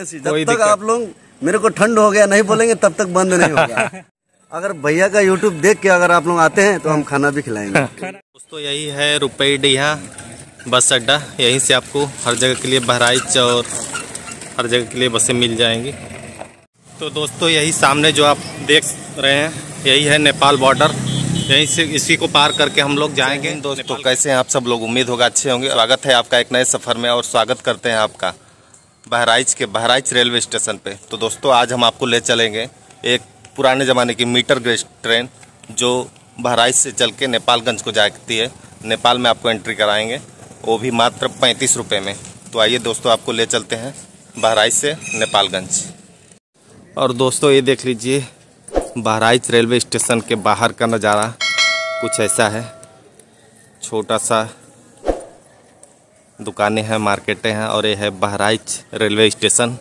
ऐसी जब तक आप लोग मेरे को ठंड हो गया नहीं बोलेंगे तब तक बंद नहीं होगा। अगर भैया का YouTube देख के अगर आप लोग आते हैं तो हम खाना भी खिलाएंगे। दोस्तों यही है रुपये डिहा बस अड्डा, यहीं से आपको हर जगह के लिए बहराइच और हर जगह के लिए बसें मिल जाएंगी। तो दोस्तों यही सामने जो आप देख रहे हैं यही है नेपाल बॉर्डर, यहीं से इसी को पार करके हम लोग जाएंगे। दोस्तों कैसे हैं आप सब लोग, उम्मीद होगा अच्छे होंगे। स्वागत है आपका एक नए सफ़र में और स्वागत करते हैं आपका बहराइच के बहराइच रेलवे स्टेशन पे। तो दोस्तों आज हम आपको ले चलेंगे एक पुराने ज़माने की मीटर गेज ट्रेन जो बहराइच से चल के नेपालगंज को जाती है, नेपाल में आपको एंट्री कराएँगे, वो भी मात्र 35 रुपये में। तो आइए दोस्तों आपको ले चलते हैं बहराइच से नेपालगंज। और दोस्तों ये देख लीजिए बहराइच रेलवे स्टेशन के बाहर का नज़ारा कुछ ऐसा है, छोटा सा दुकानें हैं, मार्केटें हैं और ये है बहराइच रेलवे स्टेशन।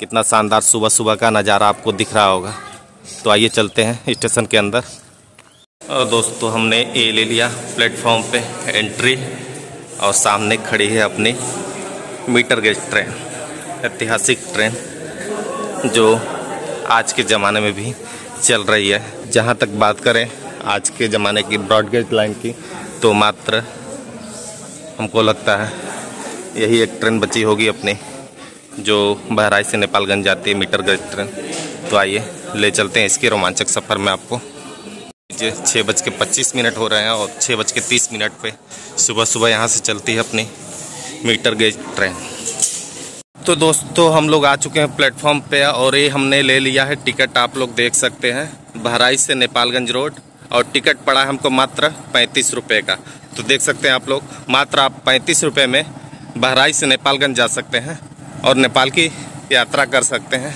कितना शानदार सुबह सुबह का नज़ारा आपको दिख रहा होगा। तो आइए चलते हैं स्टेशन के अंदर। और दोस्तों हमने ये ले लिया प्लेटफॉर्म पे एंट्री और सामने खड़ी है अपनी मीटर गेज ट्रेन, ऐतिहासिक ट्रेन जो आज के ज़माने में भी चल रही है। जहाँ तक बात करें आज के ज़माने की ब्रॉडगेज लाइन की तो मात्र हमको लगता है यही एक ट्रेन बची होगी अपनी जो बहराइच से नेपालगंज जाती है, मीटर गेज ट्रेन। तो आइए ले चलते हैं इसके रोमांचक सफ़र में आपको। 6:25 हो रहे हैं और 6:30 पे सुबह सुबह यहाँ से चलती है अपनी मीटर गेज ट्रेन। तो दोस्तों हम लोग आ चुके हैं प्लेटफॉर्म पे और ये हमने ले लिया है टिकट, आप लोग देख सकते हैं बहराइच से नेपालगंज रोड, और टिकट पड़ा है हमको मात्र 35 रुपये का। तो देख सकते हैं आप लोग मात्र आप 35 रुपये में बहराइच से नेपालगंज जा सकते हैं और नेपाल की यात्रा कर सकते हैं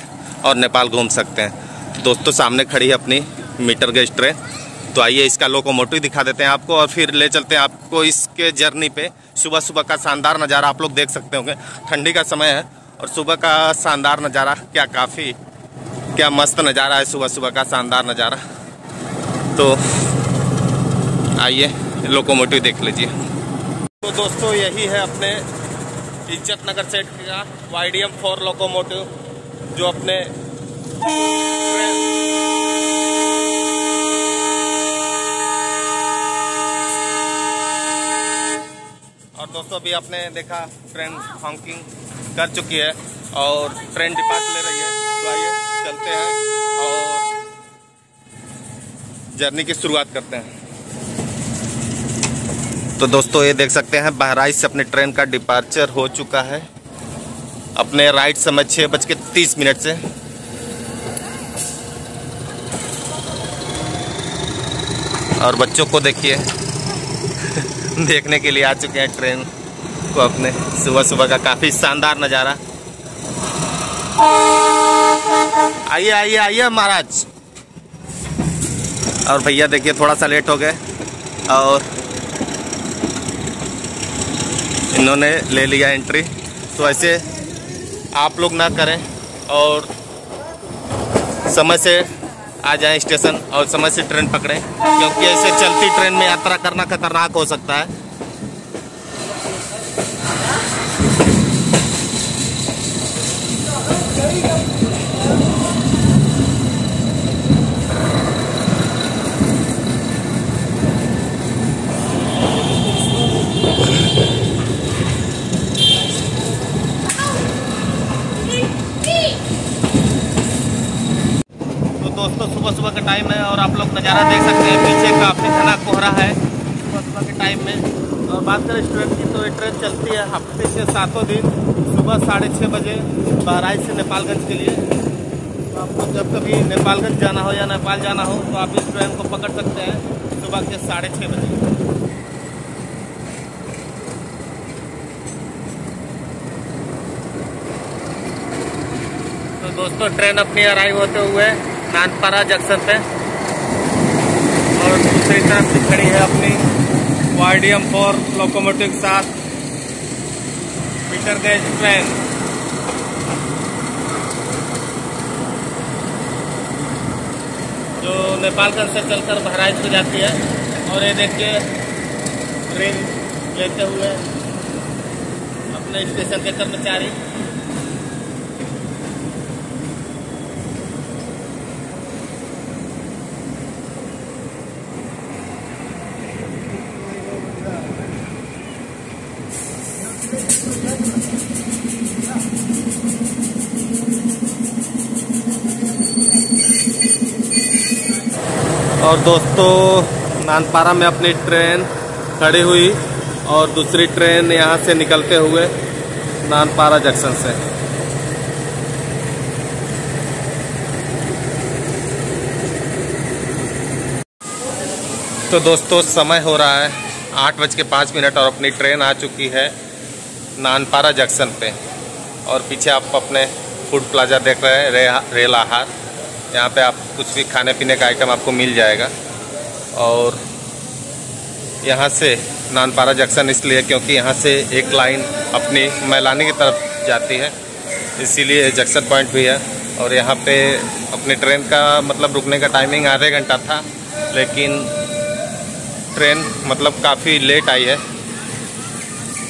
और नेपाल घूम सकते हैं। तो दोस्तों सामने खड़ी है अपनी मीटर गेज ट्रेन। तो आइए इसका लोकोमोटिव दिखा देते हैं आपको और फिर ले चलते हैं आपको इसके जर्नी पे। सुबह सुबह का शानदार नज़ारा आप लोग देख सकते होंगे, ठंडी का समय है और सुबह का शानदार नज़ारा, क्या मस्त नज़ारा है सुबह सुबह का शानदार नज़ारा। तो आइए लोकोमोटिव देख लीजिए। तो दोस्तों यही है अपने इज्जत नगर सेट का WDM4 लोकोमोटिव जो अपने और दोस्तों अभी आपने देखा ट्रेन हॉकिंग कर चुकी है और ट्रेन डिपार्ट ले रही है। तो आइए चलते हैं और जर्नी की शुरुआत करते हैं। तो दोस्तों ये देख सकते हैं बहराइच से अपनी ट्रेन का डिपार्चर हो चुका है अपने राइट समय 6:30 से। और बच्चों को देखिए देखने के लिए आ चुके हैं ट्रेन को अपने, सुबह सुबह का काफी शानदार नज़ारा। आइए आइए आइए महाराज। और भैया देखिए थोड़ा सा लेट हो गए और इन्होंने ले लिया एंट्री। तो ऐसे आप लोग ना करें और समय से आ जाएं स्टेशन और समय से ट्रेन पकड़ें, क्योंकि ऐसे चलती ट्रेन में यात्रा करना खतरनाक हो सकता है। सुबह सुबह का टाइम है और आप लोग नज़ारा देख सकते हैं, पीछे काफ़ी घना कोहरा है सुबह सुबह के टाइम में। और बात करें ट्रेन की तो ये ट्रेन चलती है हफ्ते से 7 दिन सुबह 6:30 बजे बहराइच से नेपालगंज के लिए। तो आपको जब कभी नेपालगंज जाना हो या नेपाल जाना हो तो आप इस ट्रेन को पकड़ सकते हैं सुबह के 6:30 बजे। तो दोस्तों ट्रेन अपनी अराइव होते हुए नानपारा जंक्शन पे और दूसरी तरफ से खड़ी है अपनी WDM4 लोकोमोटिव के साथ मीटर गेज ट्रेन। जो नेपालगंज से चलकर बहराइच को जाती है और ये देखिए ट्रेन लेते हुए अपने स्टेशन के कर्मचारी और दोस्तों नानपारा में अपनी ट्रेन खड़ी हुई और दूसरी ट्रेन यहाँ से निकलते हुए नानपारा जंक्शन से। तो दोस्तों समय हो रहा है 8:05 और अपनी ट्रेन आ चुकी है नानपारा जंक्शन पे। और पीछे आप अपने फूड प्लाजा देख रहे हैं रेल आहार, यहाँ पे आप कुछ भी खाने पीने का आइटम आपको मिल जाएगा। और यहाँ से नानपारा जंक्शन इसलिए क्योंकि यहाँ से एक लाइन अपनी मैलानी की तरफ जाती है, इसीलिए जंक्शन पॉइंट भी है। और यहाँ पे अपनी ट्रेन का मतलब रुकने का टाइमिंग आधे घंटा था, लेकिन ट्रेन मतलब काफ़ी लेट आई है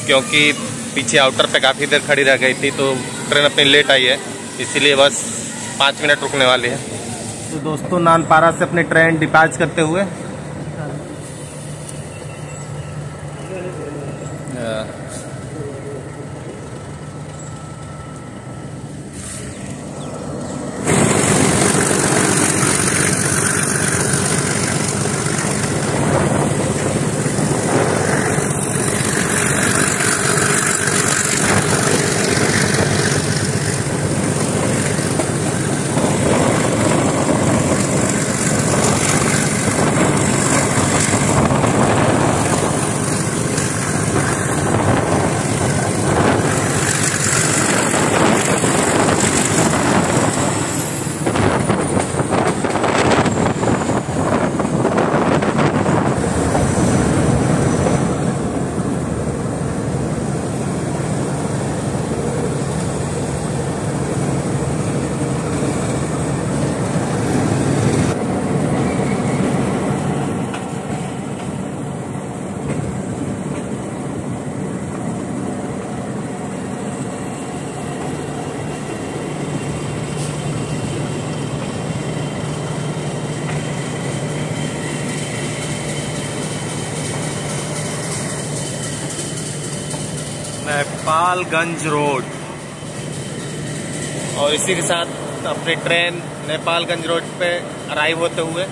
क्योंकि पीछे आउटर पे काफ़ी देर खड़ी रह गई थी, तो ट्रेन अपनी लेट आई है, इसीलिए बस 5 मिनट रुकने वाली है। तो दोस्तों नानपारा से अपनी ट्रेन डिपार्च करते हुए नेपालगंज रोड, और इसी के साथ अपनी ट्रेन नेपालगंज रोड पे अराइव होते हुए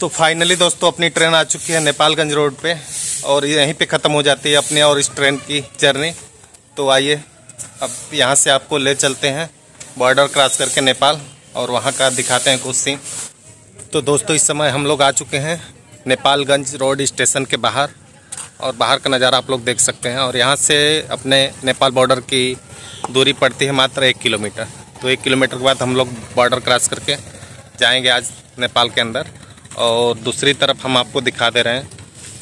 तो फाइनली दोस्तों अपनी ट्रेन आ चुकी है नेपालगंज रोड पे और यहीं पे ख़त्म हो जाती है अपने और इस ट्रेन की जर्नी। तो आइए अब यहाँ से आपको ले चलते हैं बॉर्डर क्रॉस करके नेपाल, और वहाँ का दिखाते हैं कुछ सीन। तो दोस्तों इस समय हम लोग आ चुके हैं नेपालगंज रोड स्टेशन के बाहर, और बाहर का नज़ारा आप लोग देख सकते हैं। और यहाँ से अपने नेपाल बॉर्डर की दूरी पड़ती है मात्र 1 किलोमीटर। तो 1 किलोमीटर के बाद हम लोग बॉर्डर क्रॉस करके जाएँगे आज नेपाल के अंदर। और दूसरी तरफ हम आपको दिखा दे रहे हैं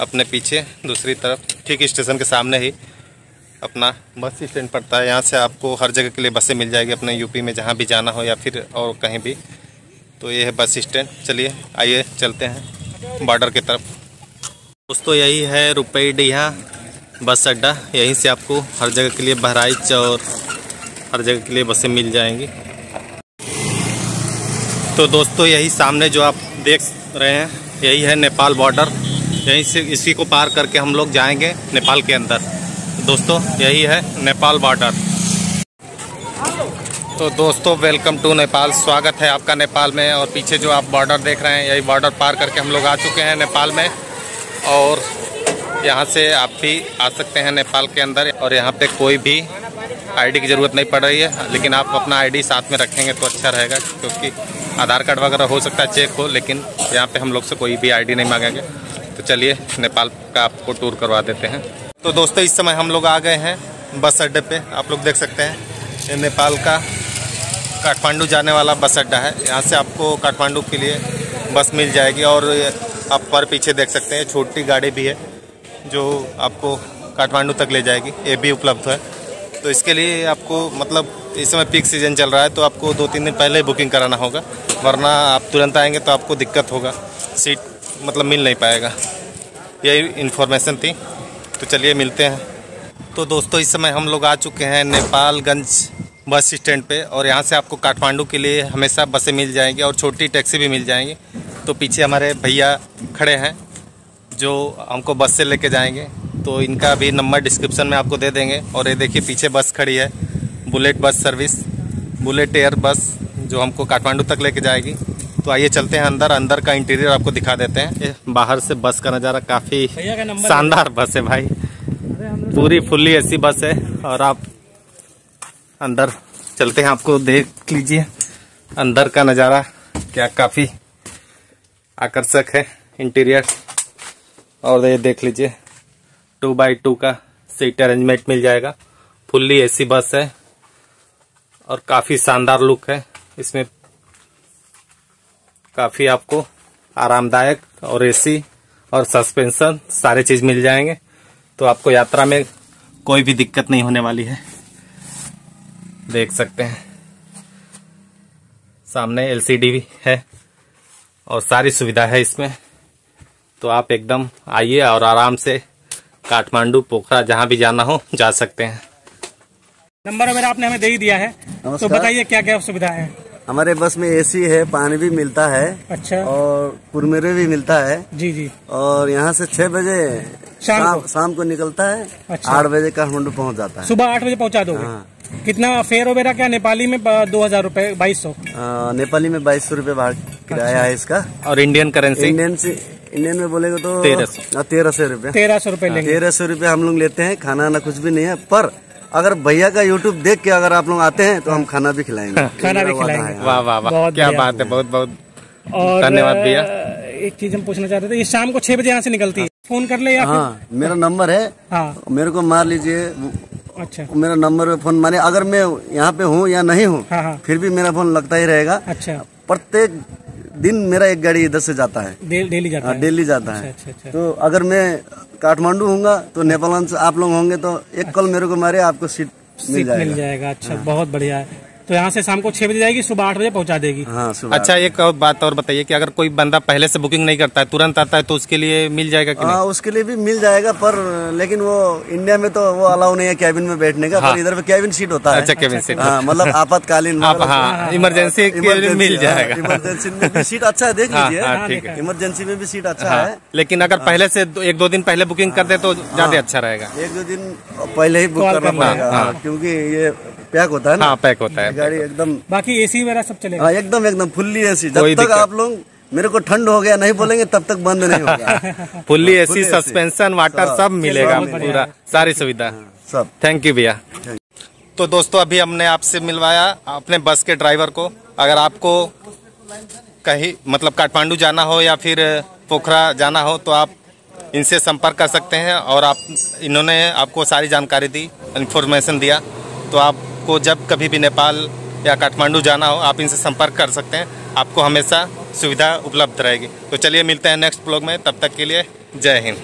अपने पीछे, दूसरी तरफ ठीक स्टेशन के सामने ही अपना बस स्टैंड पड़ता है। यहाँ से आपको हर जगह के लिए बसें मिल जाएगी अपने यूपी में, जहाँ भी जाना हो या फिर और कहीं भी। तो ये है बस स्टैंड। चलिए आइए चलते हैं बॉर्डर की तरफ। दोस्तों यही है रुपैडीहा बस अड्डा, यहीं से आपको हर जगह के लिए बहराइच और हर जगह के लिए बसें मिल जाएंगी। तो दोस्तों यही सामने जो आप देख रहे हैं यही है नेपाल बॉर्डर, यहीं से इसी को पार करके हम लोग जाएंगे नेपाल के अंदर। दोस्तों यही है नेपाल बॉर्डर। तो दोस्तों वेलकम टू नेपाल, स्वागत है आपका नेपाल में। और पीछे जो आप बॉर्डर देख रहे हैं यही बॉर्डर पार करके हम लोग आ चुके हैं नेपाल में, और यहाँ से आप भी आ सकते हैं नेपाल के अंदर। और यहाँ पे कोई भी आईडी की ज़रूरत नहीं पड़ रही है, लेकिन आप अपना आईडी साथ में रखेंगे तो अच्छा रहेगा, क्योंकि आधार कार्ड वगैरह हो सकता है चेक हो, लेकिन यहाँ पे हम लोग से कोई भी आईडी नहीं मांगेंगे। तो चलिए नेपाल का आपको टूर करवा देते हैं। तो दोस्तों इस समय हम लोग आ गए हैं बस अड्डे पे, आप लोग देख सकते हैं ये नेपाल का काठमांडू जाने वाला बस अड्डा है। यहाँ से आपको काठमांडू के लिए बस मिल जाएगी और आप पर पीछे देख सकते हैं छोटी गाड़ी भी है जो आपको काठमांडू तक ले जाएगी, ये भी उपलब्ध है। तो इसके लिए आपको मतलब इस समय पीक सीजन चल रहा है तो आपको 2-3 दिन पहले ही बुकिंग कराना होगा, वरना आप तुरंत आएंगे तो आपको दिक्कत होगा, सीट मतलब मिल नहीं पाएगा। यही इन्फॉर्मेशन थी, तो चलिए मिलते हैं। तो दोस्तों इस समय हम लोग आ चुके हैं नेपालगंज बस स्टैंड पे और यहाँ से आपको काठमांडू के लिए हमेशा बसें मिल जाएंगी और छोटी टैक्सी भी मिल जाएंगी। तो पीछे हमारे भैया खड़े हैं जो हमको बस से लेके जाएंगे, तो इनका भी नंबर डिस्क्रिप्शन में आपको दे देंगे। और ये देखिए पीछे बस खड़ी है, bullet bus service, bullet air बस जो हमको काठमांडू तक लेके जाएगी। तो आइए चलते हैं अंदर, अंदर का इंटीरियर आपको दिखा देते हैं। बाहर से बस का नज़ारा काफ़ी शानदार बस है भाई, पूरी फुल्ली ऐसी बस है। और आप अंदर चलते हैं, आपको देख लीजिए अंदर का नज़ारा क्या काफ़ी आकर्षक है इंटीरियर। और ये देख लीजिए 2x2 का सीट अरेंजमेंट मिल जाएगा, फुल्ली एसी बस है और काफ़ी शानदार लुक है इसमें, काफ़ी आपको आरामदायक और एसी और सस्पेंशन सारे चीज़ मिल जाएंगे। तो आपको यात्रा में कोई भी दिक्कत नहीं होने वाली है। देख सकते हैं सामने LCD भी है और सारी सुविधा है इसमें। तो आप एकदम आइए और आराम से काठमांडू, पोखरा जहाँ भी जाना हो जा सकते हैं। नंबर वगैरह आपने हमें दे ही दिया है, तो बताइए क्या क्या सुविधा है। हमारे बस में AC है, पानी भी मिलता है, अच्छा, और कुरमुरे भी मिलता है। जी जी। और यहाँ से 6 बजे शाम को निकलता है, 8 बजे काठमांडू पहुँच जाता है। सुबह 8 बजे पहुँचा दो। कितना फेयर वगैरह क्या? नेपाली में 2000 रूपए, 2200। नेपाली में 2200 रूपये भाड़ा किराया है इसका। और इंडियन करेंसी, इंडियन में बोलेगे तो 1300 रूपये। 1300 रूपये लेंगे। 1300 रूपये हम लोग लेते हैं, खाना ना कुछ भी नहीं है। पर अगर भैया का YouTube देख के अगर आप लोग आते हैं तो हम खाना भी खिलाएंगे। खाना भी खिलाएंगे। वाह वाह वाह, क्या बात है, बहुत बहुत धन्यवाद भैया। एक चीज हम पूछना चाहते थे, ये शाम को 6 बजे यहाँ से निकलती है, फोन कर ले। हाँ, मेरा नंबर है, मेरे को मार लीजिए। अच्छा, मेरा नंबर पे फोन मारे, अगर मैं यहाँ पे हूँ या नहीं हूँ, हाँ, फिर भी मेरा फोन लगता ही रहेगा। अच्छा, प्रत्येक दिन मेरा एक गाड़ी इधर से जाता है, डेली जाता है। अच्छा, अच्छा। तो अगर मैं काठमांडू हूँगा तो नेपालगंज आप लोग होंगे तो एक कॉल मेरे को मारे, आपको सीट मिल जाएगा। अच्छा, बहुत बढ़िया है। तो यहाँ से शाम को 6 बजे जाएगी, सुबह 8 बजे पहुँचा देगी। हाँ, अच्छा, एक और बात और बताइए कि अगर कोई बंदा पहले से बुकिंग नहीं करता है, तुरंत आता है, तो उसके लिए मिल जाएगा कि नहीं? उसके लिए भी मिल जाएगा, पर लेकिन वो इंडिया में तो वो अलाउ नहीं है कैबिन में बैठने का। हाँ, पर इधर पे कैबिन सीट होता है। अच्छा, कैबिन सीट, हाँ, मतलब आपातकालीन, हाँ, इमरजेंसी मिल जाएगा। इमरजेंसी में भी सीट अच्छा है, देख लीजिए, इमरजेंसी में भी सीट अच्छा है। लेकिन अगर पहले से 1-2 दिन पहले बुकिंग कर दे तो ज्यादा अच्छा रहेगा। 1-2 दिन पहले ही बुक करना पड़ेगा, क्योंकि ये पैक होता है ना। हाँ, पैक होता है गाड़ी एकदम। बाकी AC वगैरह सब चलेगा। हाँ, एकदम फुल्ली AC। जब तक आप लोग मेरे को ठंड हो गया नहीं बोलेंगे तब तक बंद नहीं होगा। फुल्ली AC, सस्पेंशन, वाटर सब मिलेगा, पूरा सारी सुविधा सब। थैंक यू भैया। तो दोस्तों अभी हमने आपसे मिलवाया अपने बस के ड्राइवर को। अगर आपको कहीं मतलब काठमांडू जाना हो या फिर पोखरा जाना हो तो आप इनसे संपर्क कर सकते हैं। और आप इन्होंने आपको सारी जानकारी दी, इन्फॉर्मेशन दिया। तो आपको जब कभी भी नेपाल या काठमांडू जाना हो आप इनसे संपर्क कर सकते हैं, आपको हमेशा सुविधा उपलब्ध रहेगी। तो चलिए मिलते हैं नेक्स्ट ब्लॉग में, तब तक के लिए जय हिंद।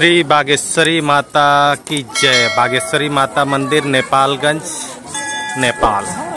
श्री बागेश्वरी माता की जय। बागेश्वरी माता मंदिर, नेपालगंज, नेपाल।